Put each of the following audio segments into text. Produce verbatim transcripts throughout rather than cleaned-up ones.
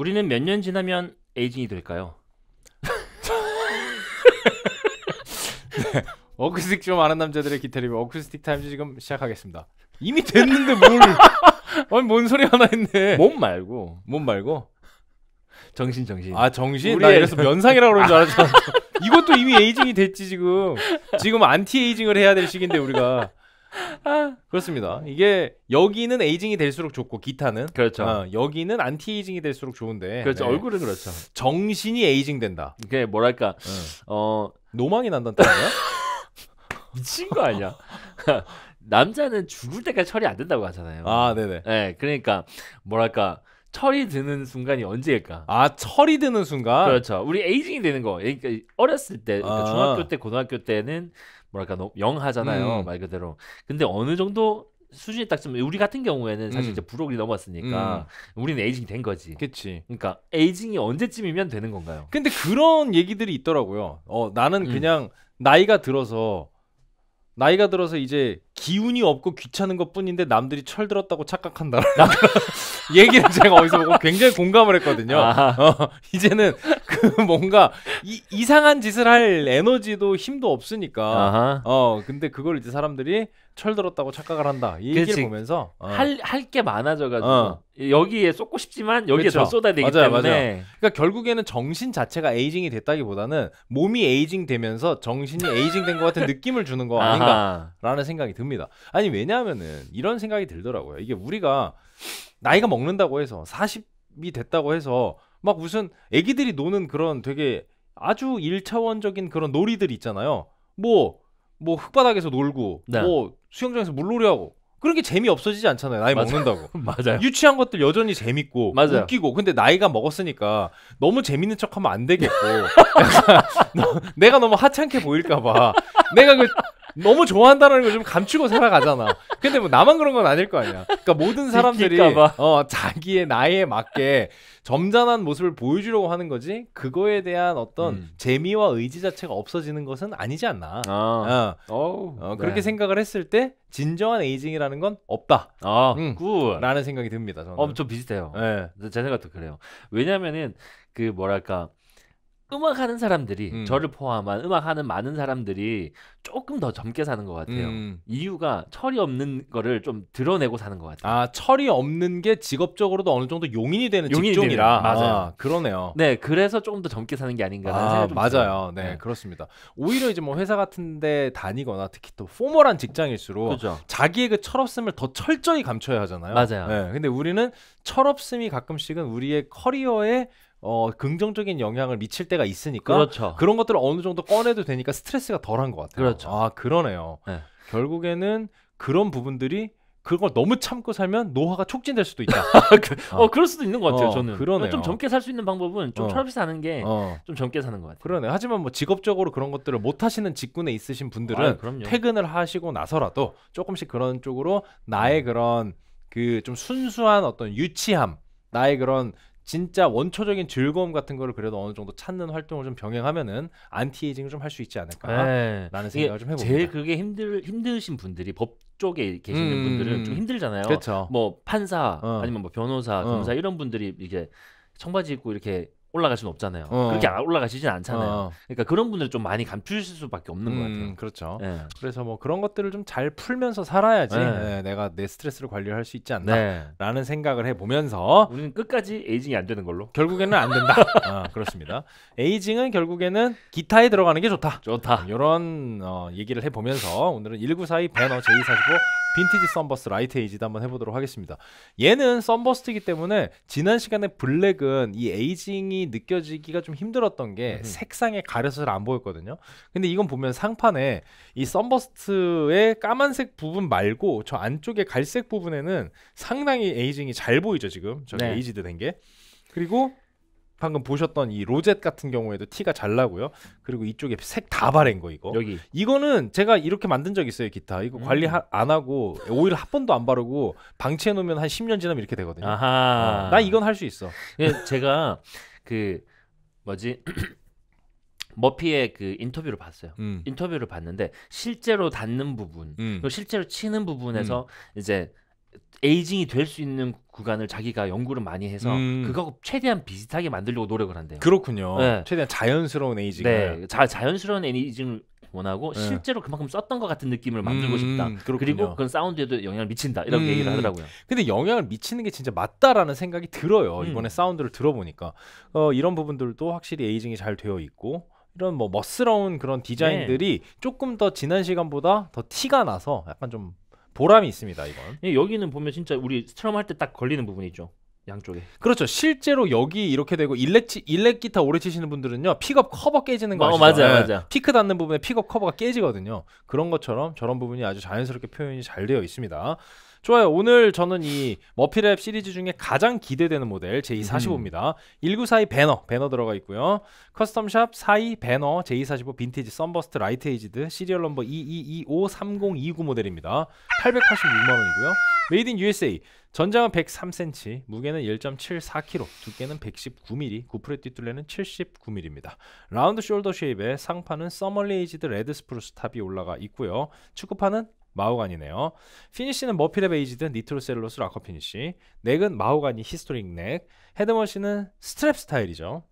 우리는 몇 년 지나면 에이징이 될까요? 네, 어쿠스틱 좀 아는 남자들의 기타 리뷰 어쿠스틱 타임즈 지금 시작하겠습니다. 이미 됐는데 뭘 아니 뭔 소리 하나 했네. 몸 말고 몸 말고 정신 정신 아 정신? 나 이래서 면상이라고 그러는 줄 알았잖아. 이것도 이미 에이징이 됐지. 지금 지금 안티 에이징을 해야 될 시기인데 우리가 아, 그렇습니다. 이게 여기는 에이징이 될수록 좋고 기타는 그렇죠. 어, 여기는 안티 에이징이 될수록 좋은데 그렇죠. 네. 얼굴은 그렇죠. 정신이 에이징 된다. 이게 뭐랄까 어, 어... 노망이 난다는 뜻이야? 미친 거 아니야? 남자는 죽을 때까지 철이 안 든다고 하잖아요. 아, 네네. 네, 그러니까 뭐랄까 철이 드는 순간이 언제일까? 아, 철이 드는 순간? 그렇죠. 우리 에이징이 되는 거. 그러니까 어렸을 때, 그러니까 아. 중학교 때, 고등학교 때는 뭐랄까 영 하잖아요, 음. 말 그대로. 근데 어느 정도 수준이 딱 좀 우리 같은 경우에는 사실 음. 이제 불혹이 넘었으니까 음. 우리는 에이징이 된 거지. 그치. 그러니까 에이징이 언제쯤이면 되는 건가요? 근데 그런 얘기들이 있더라고요. 어, 나는 그냥 음. 나이가 들어서 나이가 들어서 이제 기운이 없고 귀찮은 것 뿐인데 남들이 철들었다고 착각한다. 얘기를 제가 어디서 보고 굉장히 공감을 했거든요. 어, 이제는 그 뭔가 이, 이상한 짓을 할 에너지도 힘도 없으니까. 어, 근데 그걸 이제 사람들이 철들었다고 착각을 한다. 이 얘기를 그치. 보면서 어. 할, 할 게 많아져가지고 어. 여기에 쏟고 싶지만 여기에 그쵸. 더 쏟아야 되기 맞아요, 때문에 맞아요. 그러니까 결국에는 정신 자체가 에이징이 됐다기보다는 몸이 에이징 되면서 정신이 에이징 된 것 같은 느낌을 주는 거 아닌가라는 생각이 듭니다. 아니 왜냐하면은 이런 생각이 들더라고요. 이게 우리가 나이가 먹는다고 해서 사십이 됐다고 해서 막 무슨 애기들이 노는 그런 되게 아주 일차원적인 그런 놀이들 있잖아요. 뭐 뭐 흙바닥에서 놀고 네. 뭐 수영장에서 물놀이하고 그런 게 재미 없어지지 않잖아요. 나이 맞아요. 먹는다고. 맞아요. 유치한 것들 여전히 재밌고 맞아요. 웃기고. 근데 나이가 먹었으니까 너무 재밌는 척하면 안 되겠고 내가 너무 하찮게 보일까 봐 내가 그 너무 좋아한다는 걸 좀 감추고 살아가잖아. 근데 뭐 나만 그런 건 아닐 거 아니야. 그러니까 모든 사람들이 어, 자기의 나이에 맞게 점잖은 모습을 보여주려고 하는 거지 그거에 대한 어떤 음. 재미와 의지 자체가 없어지는 것은 아니지 않나. 아. 어. 오우, 어, 그렇게 네. 생각을 했을 때 진정한 에이징이라는 건 없다. 아, 응. 굿. 라는 생각이 듭니다. 저는. 엄청 비슷해요. 네. 제 생각도 그래요. 왜냐면은 그 뭐랄까 음악하는 사람들이 음. 저를 포함한 음악하는 많은 사람들이 조금 더 젊게 사는 것 같아요. 음. 이유가 철이 없는 거를 좀 드러내고 사는 것 같아요. 아, 철이 없는 게 직업적으로도 어느 정도 용인이 되는 용인이 직종이라 되는, 맞아요. 아, 그러네요. 네, 그래서 조금 더 젊게 사는 게 아닌가라는 아, 생각이 맞아요. 들어요. 네, 네, 그렇습니다. 오히려 이제 뭐 회사 같은데 다니거나 특히 또 포멀한 직장일수록 그렇죠. 자기의 그 철없음을 더 철저히 감춰야 하잖아요. 맞아요. 네, 근데 우리는 철없음이 가끔씩은 우리의 커리어에 어 긍정적인 영향을 미칠 때가 있으니까 그렇죠. 그런 것들을 어느 정도 꺼내도 되니까 스트레스가 덜한 것 같아요. 그렇죠. 아 그러네요. 네. 결국에는 그런 부분들이 그걸 너무 참고 살면 노화가 촉진될 수도 있다. 그, 아. 어 그럴 수도 있는 것 같아요. 어, 저는 그러네요. 좀 젊게 살 수 있는 방법은 좀 철없이 사는 게 좀 젊게 사는 것 같아요. 그러네. 하지만 뭐 직업적으로 그런 것들을 못 하시는 직군에 있으신 분들은 아, 퇴근을 하시고 나서라도 조금씩 그런 쪽으로 나의 그런 그 좀 순수한 어떤 유치함, 나의 그런 진짜 원초적인 즐거움 같은 거를 그래도 어느 정도 찾는 활동을 좀 병행하면은 안티에이징을 좀 할 수 있지 않을까라는 생각을 좀 해봅니다. 제일 그게 힘들 힘드신 분들이 법 쪽에 계시는 음, 분들은 좀 힘들잖아요. 그쵸. 뭐 판사 어. 아니면 뭐 변호사, 검사 어. 이런 분들이 이게 청바지 입고 이렇게 올라갈 수는 없잖아요. 어. 그렇게 올라가시진 않잖아요. 어. 그러니까 그런 분들 좀 많이 감추실 수밖에 없는 음, 것 같아요. 그렇죠. 네. 그래서 뭐 그런 것들을 좀 잘 풀면서 살아야지 네. 네, 내가 내 스트레스를 관리할 수 있지 않나라는 네. 생각을 해보면서 우리는 끝까지 에이징이 안 되는 걸로 결국에는 안 된다. 아, 그렇습니다. 에이징은 결국에는 기타에 들어가는 게 좋다. 좋다. 이런 어, 얘기를 해보면서 오늘은 천구백사십이 배너 제이 사십오 빈티지 썬버스트 라이트 에이지도 한번 해보도록 하겠습니다. 얘는 썬버스트이기 때문에 지난 시간에 블랙은 이 에이징이 느껴지기가 좀 힘들었던 게 음. 색상에 가려서 잘 안 보였거든요. 근데 이건 보면 상판에 이 썬버스트의 까만색 부분 말고 저 안쪽에 갈색 부분에는 상당히 에이징이 잘 보이죠 지금. 저기 네. 에이지드 된 게. 그리고 방금 보셨던 이 로젯 같은 경우에도 티가 잘 나고요. 그리고 이쪽에 색 다 바른 거 이거. 여기. 이거는 제가 이렇게 만든 적 있어요 기타. 이거 음. 관리 하, 안 하고 오일 한 번도 안 바르고 방치해 놓으면 한 십 년 지나면 이렇게 되거든요. 아하. 어, 나 이건 할 수 있어. 예, 제가 그 뭐지 머피의 그 인터뷰를 봤어요. 음. 인터뷰를 봤는데 실제로 닿는 부분, 음. 그리고 실제로 치는 부분에서 음. 이제 에이징이 될 수 있는 구간을 자기가 연구를 많이 해서 음. 그거하고 최대한 비슷하게 만들려고 노력을 한대요. 그렇군요. 네. 최대한 자연스러운 에이징을. 네. 자, 자연스러운 에이징을 원하고 네. 실제로 그만큼 썼던 것 같은 느낌을 만들고 음. 싶다. 그렇군요. 그리고 그건 사운드에도 영향을 미친다. 이렇게 음. 얘기를 하더라고요. 근데 영향을 미치는 게 진짜 맞다라는 생각이 들어요. 음. 이번에 사운드를 들어보니까. 어, 이런 부분들도 확실히 에이징이 잘 되어 있고 이런 뭐 멋스러운 그런 디자인들이 네. 조금 더 지난 시간보다 더 티가 나서 약간 좀 보람이 있습니다. 이건 예, 여기는 보면 진짜 우리 스트럼 할 때 딱 걸리는 부분이 있죠. 양쪽에. 그렇죠. 실제로 여기 이렇게 되고 일렉 일렉 기타 오래 치시는 분들은요 픽업 커버 깨지는 거 아시죠? 어, 맞아, 네. 맞아. 피크 닿는 부분에 픽업 커버가 깨지거든요. 그런 것처럼 저런 부분이 아주 자연스럽게 표현이 잘 되어 있습니다. 좋아요. 오늘 저는 이 머피랩 시리즈 중에 가장 기대되는 모델 제이 사십오입니다. 음. 천구백사십이 배너, 배너 들어가 있고요. 커스텀샵 사십이 배너 제이 사십오 빈티지 썬버스트 라이트 에이지드 시리얼 넘버 이이이오 삼공이구 모델입니다. 팔백팔십육만 원이고요. 메이드 인 유에스에이. 전장은 백삼 센티미터, 무게는 일 점 칠사 킬로그램, 두께는 백십구 밀리미터, 구프렛 뒷둘레는 칠십구 밀리미터입니다. 라운드 숄더 쉐입에 상판은 서멀리 에이지드 레드 스프루스 탑이 올라가 있고요. 축구판은 마호가니네요. 피니쉬는 머피랩 에이지드 니트로셀룰로스 락커 피니쉬, 넥은 마호가니 히스토릭 넥, 헤드머신은 스트랩 스타일이죠.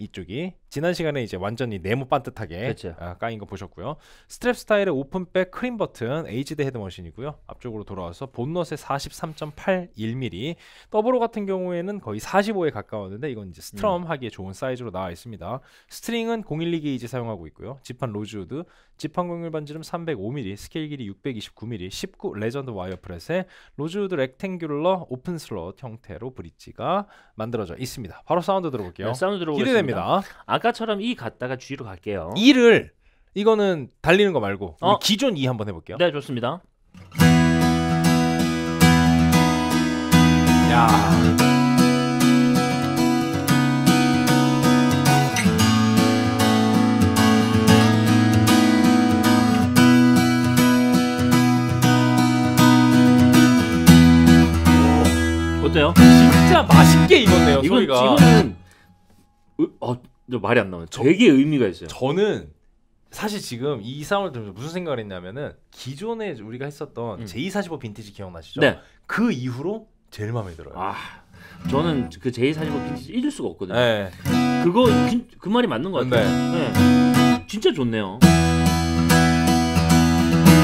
이쪽이 지난 시간에 이제 완전히 네모 반듯하게 아, 까인 거 보셨고요. 스트랩 스타일의 오픈백 크림 버튼 에이지드 헤드머신이고요. 앞쪽으로 돌아와서 본넛에 사십삼 점 팔일 밀리미터, 더블로 같은 경우에는 거의 사십오에 가까웠는데 이건 이제 스트럼 음. 하기에 좋은 사이즈로 나와 있습니다. 스트링은 공일이 게이지 사용하고 있고요. 지판 로즈우드, 지판 곡률 반지름 삼백오 밀리미터, 스케일 길이 육백이십구 밀리미터, 십구 레전드 와이어 프렛에 로즈우드 렉탱귤러 오픈 슬롯 형태로 브릿지가 만들어져 있습니다. 바로 사운드 들어볼게요. 네, 사운드 들어보겠습니다. 됩니다. 아까처럼 E 갔다가 G로 갈게요. E를 이거는 달리는 거 말고 어. 기존 E 한번 해볼게요. 네, 좋습니다. 야. 어때요? 진짜 맛있게 익었네요. 이건, 소리가. 이거는 어, 저 말이 안 나오네. 되게 의미가 있어요. 저는 사실 지금 이 사운드 들으면서 무슨 생각을 했냐면은 기존에 우리가 했었던 음. 제이 사십오 빈티지 기억나시죠? 네. 그 이후로 제일 마음에 들어요. 아, 저는 그 제이 사십오 빈티지 잊을 수가 없거든요. 네. 그거 그, 그 말이 맞는 것 같아요. 네. 네. 진짜 좋네요.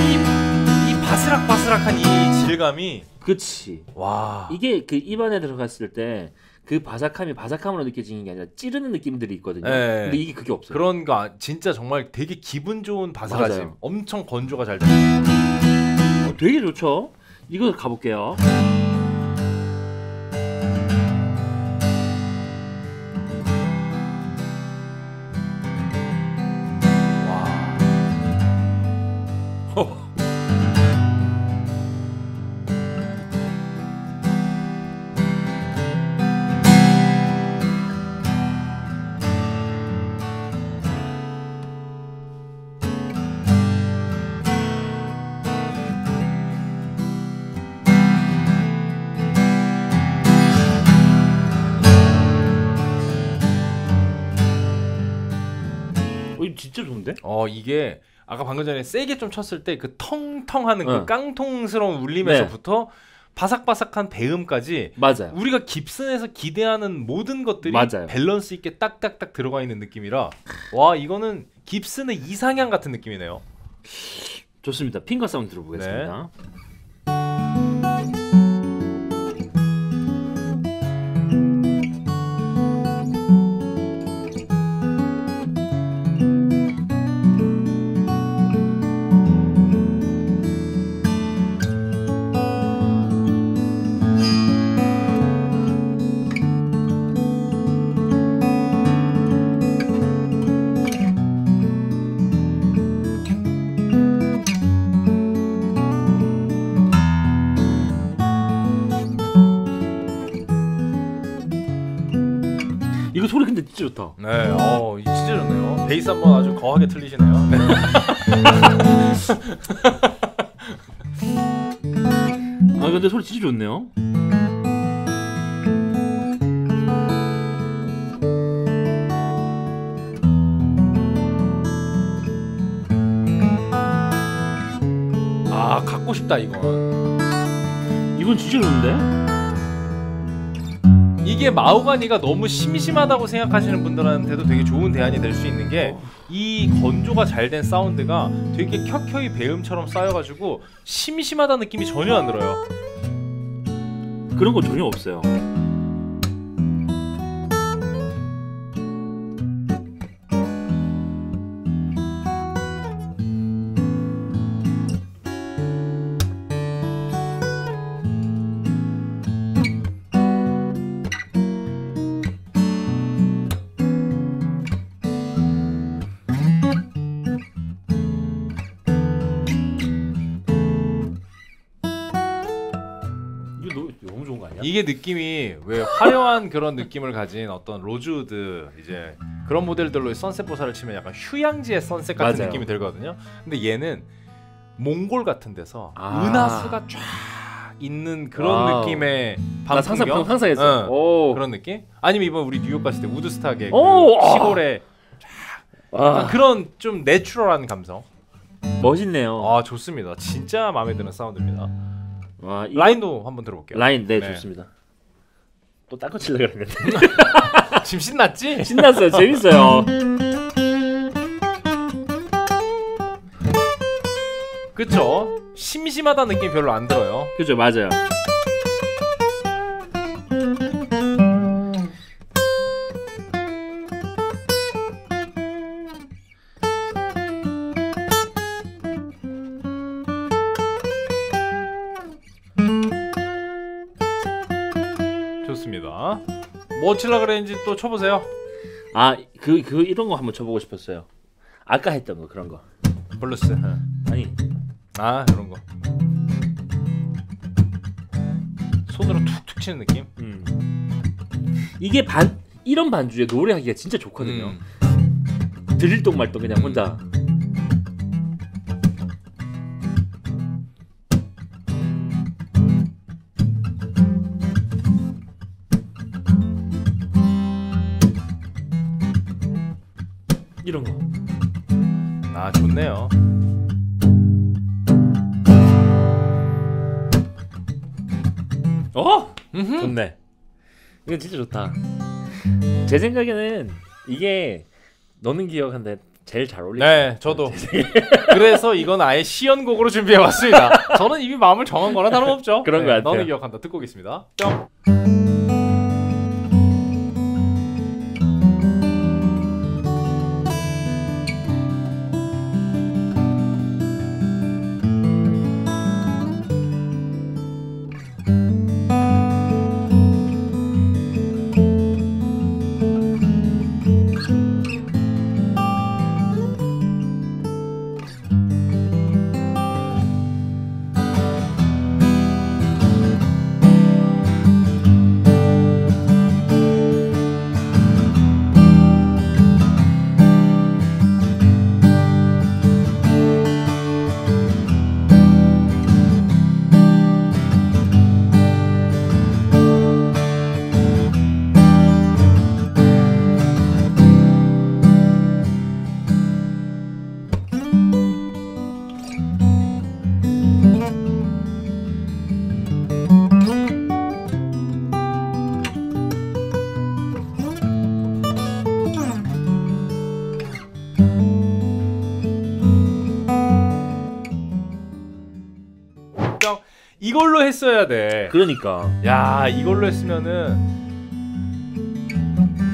이, 이 바스락바스락한 이 질감이. 그치. 와. 이게 그 입안에 들어갔을 때. 그 바삭함이 바삭함으로 느껴지는 게 아니라 찌르는 느낌들이 있거든요. 네. 근데 이게 그게 없어요. 그런 거 진짜 정말 되게 기분 좋은 바삭하심. 맞아요. 엄청 건조가 잘 돼요. 어, 되게 좋죠. 이거 가볼게요. 진짜 좋은데? 어 이게 아까 방금 전에 세게 좀 쳤을 때 그 텅텅하는 응. 그 깡통스러운 울림에서부터 네. 바삭바삭한 배음까지 맞아요. 우리가 깁슨에서 기대하는 모든 것들이 맞아요. 밸런스 있게 딱딱딱 들어가 있는 느낌이라 와 이거는 깁슨의 이상향 같은 느낌이네요. 좋습니다. 핑거 사운드 들어보겠습니다. 네. 이거 소리 근데 진짜 좋다. 네, 어, 진짜 좋네요. 베이스 한번 아주 거하게 틀리시네요. 네. 아, 근데 소리 진짜 좋네요. 아, 갖고 싶다 이건. 이건 진짜 좋은데? 이게 마호가니가 너무 심심하다고 생각하시는 분들한테도 되게 좋은 대안이 될 수 있는 게, 이 건조가 잘 된 사운드가 되게 켜켜이 배음처럼 쌓여가지고 심심하다는 느낌이 전혀 안 들어요. 그런 거 전혀 없어요. 이게 느낌이 왜 화려한 그런 느낌을 가진 어떤 로즈우드 이제 그런 모델들로 선셋 보사를 치면 약간 휴양지의 선셋 같은 맞아요. 느낌이 들거든요. 근데 얘는 몽골 같은 데서 아 은하수가 쫙 있는 그런 와우. 느낌의 방풍경? 항상, 항상 했어요. 응, 그런 느낌? 아니면 이번 우리 뉴욕 갔을 때 우드스탁의 그 시골에 쫙 그런 좀 내추럴한 감성. 멋있네요. 아 좋습니다. 진짜 마음에 드는 사운드입니다. 와, 라인도 한번 들어볼게요. 라인 네, 네. 좋습니다. 또 딴 거 치려고 그랬는데 지금 신났지? 신났어요. 재밌어요. 그쵸? 심심하다는 느낌 별로 안 들어요. 그죠 맞아요. 좋습니다. 뭐 치려 그랬는지 또 쳐보세요. 아, 그, 그 이런 거 한번 쳐보고 싶었어요. 아까 했던 거 그런 거. 블루스. 어. 아니. 아, 이런 거. 손으로 툭툭 치는 느낌. 음. 이게 반 이런 반주에 노래하기가 진짜 좋거든요. 음. 드릴똥 말똥 그냥 혼자. 음. 이런 거. 아, 좋네요. 어? 음흠. 좋네. 이건 진짜 좋다. 제 생각에는 이게 너는 기억한데 제일 잘 어울리네. 네, 저도. 그래서 이건 아예 시연곡으로 준비해 왔습니다. 저는 이미 마음을 정한 거라 다름없죠. 그런 네, 거 같아요. 너는 기억한다. 듣고 오겠습니다. 뿅. 이걸로 했어야 돼. 그러니까. 야, 이걸로 했으면은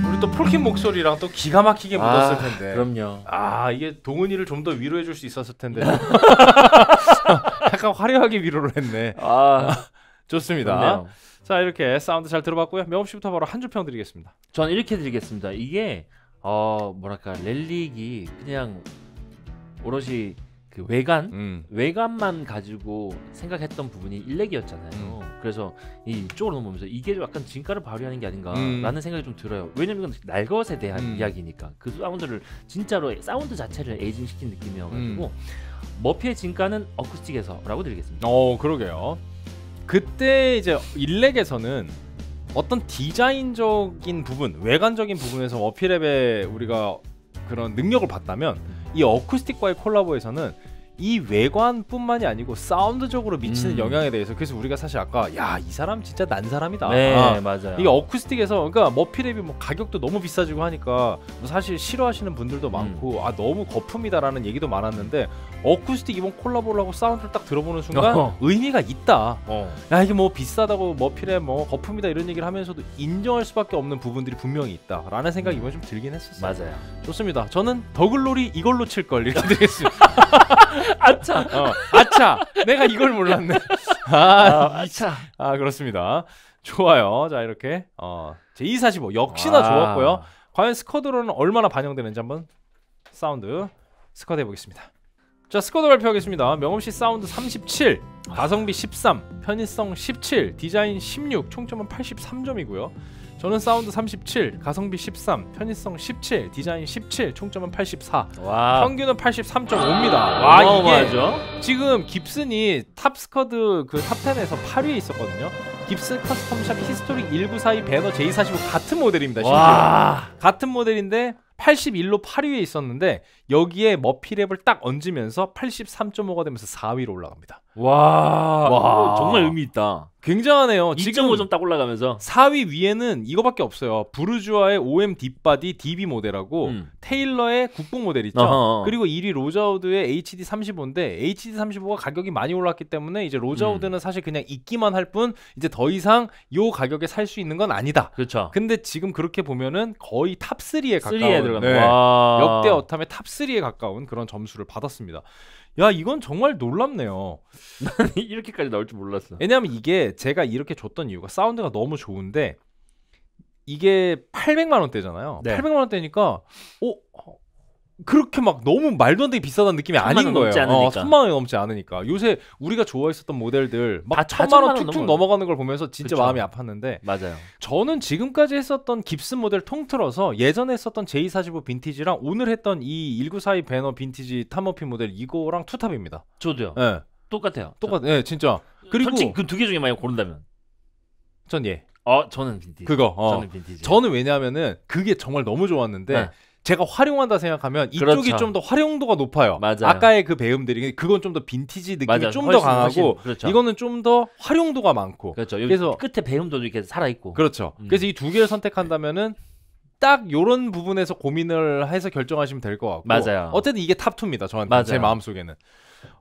우리 또 폴킴 목소리랑 또 기가 막히게 묻었을 아, 텐데. 그럼요. 아, 이게 동은이를 좀 더 위로해 줄 수 있었을 텐데. 약간 화려하게 위로를 했네. 아, 좋습니다. 좋네요. 자, 이렇게 사운드 잘 들어봤고요. 명업 씨부터 바로 한 줄 평 드리겠습니다. 전 이렇게 드리겠습니다. 이게 어, 뭐랄까 렐릭이 그냥 오롯이 그 외관? 음. 외관만 가지고 생각했던 부분이 일렉이었잖아요. 음. 그래서 이쪽으로 넘어오면서 이게 약간 진가를 발휘하는 게 아닌가라는 음. 생각이 좀 들어요. 왜냐면 이건 날 것에 대한 음. 이야기니까 그 사운드를 진짜로 사운드 자체를 에이징시킨 느낌이어가지고 음. 머피의 진가는 어쿠스틱에서 라고 드리겠습니다. 어 그러게요. 그때 이제 일렉에서는 어떤 디자인적인 부분, 외관적인 부분에서 머피랩에 우리가 그런 능력을 봤다면 이 어쿠스틱과의 콜라보에서는 이 외관뿐만이 아니고 사운드적으로 미치는 음. 영향에 대해서. 그래서 우리가 사실 아까 야, 이 사람 진짜 난 사람이다. 네, 아, 맞아요. 이게 어쿠스틱에서 그러니까 머피랩이 뭐 가격도 너무 비싸지고 하니까 사실 싫어하시는 분들도 음. 많고 아 너무 거품이다라는 얘기도 많았는데, 어쿠스틱 이번 콜라보를 하고 사운드를 딱 들어보는 순간 어. 의미가 있다. 어. 야, 이게 뭐 비싸다고 머피랩 뭐 거품이다 이런 얘기를 하면서도 인정할 수밖에 없는 부분들이 분명히 있다라는 생각이 이번 좀 들긴 했었어요. 맞아요. 좋습니다. 저는 더글로리 이걸로 칠걸 이렇게 되겠습니다. 아차, 어, 아차, 내가 이걸 몰랐네. 아, 아, 아차. 아, 그렇습니다. 좋아요. 자, 이렇게 어, 제이 사십오 역시나 와. 좋았고요. 과연 스쿼드로는 얼마나 반영되는지 한번 사운드 스쿼드 해보겠습니다. 자, 스쿼드 발표하겠습니다. 명음씨 사운드 삼십칠, 가성비 십삼, 편의성 십칠, 디자인 십육, 총점은 팔십삼 점이고요. 저는 사운드 삼십칠, 가성비 십삼, 편의성 십칠, 디자인 십칠, 총점은 팔십사. 와. 평균은 팔십삼 점 오입니다. 와, 와, 이게 맞아? 지금 깁슨이 탑스쿼드 그 탑 텐에서 팔 위에 있었거든요. 깁슨 커스텀 샵 히스토릭 천구백사십이 배너 제이 사십오 같은 모델입니다. 와. 같은 모델인데 팔십일로 팔 위에 있었는데 여기에 머피랩을 딱 얹으면서 팔십삼 점 오가 되면서 사 위로 올라갑니다. 와, 와, 정말 의미 있다. 굉장하네요. 이 점 오 점 딱 올라가면서 사 위 위에는 이거밖에 없어요. 부르주아의 오엠 딥바디 디비 모델하고 음. 테일러의 국뽕 모델 있죠. 어허. 그리고 일 위 로저우드의 에이치디 삼십오인데 에이치디 삼십오가 가격이 많이 올랐기 때문에 이제 로저우드는 음. 사실 그냥 있기만 할 뿐 이제 더 이상 요 가격에 살 수 있는 건 아니다. 그렇죠. 근데 지금 그렇게 보면은 거의 탑 쓰리에 가까운, 네. 역대 어탐의 탑 쓰리에 가까운 그런 점수를 받았습니다. 야, 이건 정말 놀랍네요. 난 이렇게까지 나올 줄 몰랐어. 왜냐면 이게 제가 이렇게 줬던 이유가 사운드가 너무 좋은데 이게 팔백만 원대잖아요. 네. 팔백만 원대니까 어? 그렇게 막 너무 말도 안 되게 비싸다는 느낌이 아닌 거예요. 어, 삼만 원이 넘지 않으니까. 요새 우리가 좋아했었던 모델들 막 천만 원 툭툭 넘어가는 걸 보면서 진짜 그쵸. 마음이 아팠는데. 맞아요. 저는 지금까지 했었던 깁슨 모델 통틀어서 예전에 했었던 제이 사십오 빈티지랑 오늘 했던 이 천구백사십이 배너 빈티지 탑머피 모델 이거랑 투탑입니다. 저도요. 네. 똑같아요. 똑같. 예, 네, 진짜. 그리고 솔직히 그 두 개 중에 만약 고른다면 전 예. 어, 저는 빈티지. 그거. 어. 저는 빈티지. 저는 왜냐하면은 그게 정말 너무 좋았는데. 네. 제가 활용한다 생각하면 이쪽이 그렇죠. 좀 더 활용도가 높아요. 맞아요. 아까의 그 배음들이 그건 좀 더 빈티지 느낌이 좀 더 강하고 훨씬, 그렇죠. 이거는 좀 더 활용도가 많고 그렇죠. 그래서 끝에 배음도 이렇게 살아있고 그렇죠. 음. 그래서 이 두 개를 선택한다면은 딱 요런 부분에서 고민을 해서 결정하시면 될 것 같고. 맞아요. 어쨌든 이게 탑 투입니다. 저한테. 맞아요. 제 마음속에는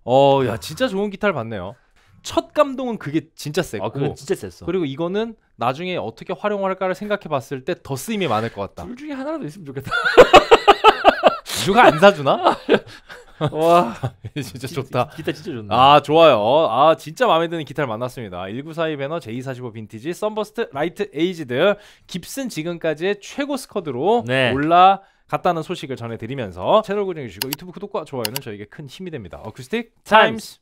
어, 야, 진짜 좋은 기타를 봤네요. 첫 감동은 그게 진짜 셌고. 아, 그건 진짜 셌어. 그리고 이거는 나중에 어떻게 활용할까를 생각해봤을 때 더 쓰임이 많을 것 같다. 둘 중에 하나라도 있으면 좋겠다. 누가 안 사주나? 와, 진짜 좋다. 기타 진짜 좋네. 아, 좋아요. 아, 진짜 마음에 드는 기타를 만났습니다. 천구백사십이 배너 제이 사십오 빈티지 썬버스트 라이트 에이지드 깁슨 지금까지의 최고 스쿼드로 네. 올라갔다는 소식을 전해드리면서 채널 고정해주시고 유튜브 구독과 좋아요는 저에게 큰 힘이 됩니다. 어쿠스틱 타임스.